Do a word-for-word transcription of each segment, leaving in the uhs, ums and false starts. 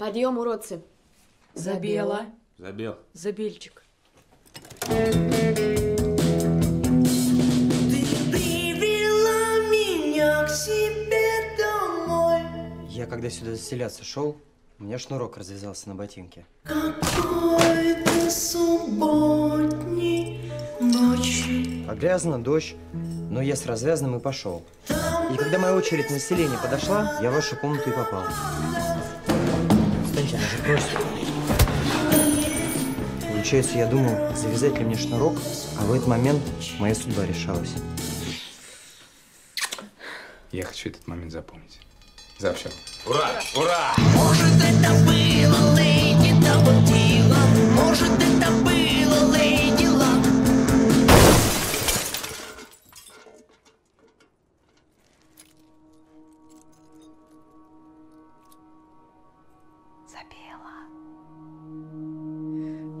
Подъем, уродцы. Забела. Забел. Забельчик. Ты привела меня к себе домой. Я когда сюда заселяться шел, у меня шнурок развязался на ботинке. Какой ты субботний ночью. А грязно, дождь, но я с развязанным и пошел. И когда моя очередь на селение подошла, я в вашу комнату и попал. Встаньте, она же просит. Получается, я думал, завязать ли мне шнурок, а в этот момент моя судьба решалась. Я хочу этот момент запомнить. За все. Ура! Ура! Может, это было, леди, добудила. Может, это было, леди, лак.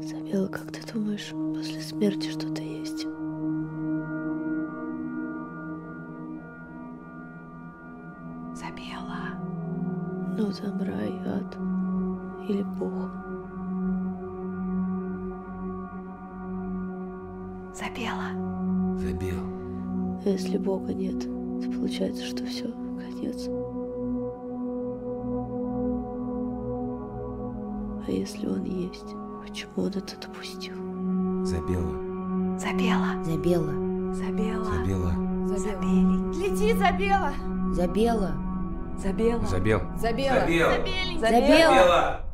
Забела. Забела, как ты думаешь, после смерти что-то есть? Забела. Ну, там рай, ад или бог. Забела. Забел. А если бога нет, то получается, что все, конец. А если он есть, почему он это допустил? Забела. Забела. Забела. Забела. Забела. Забела. Лети, Забела. Забела. Забела. Забел. Забела. Забела. Забела.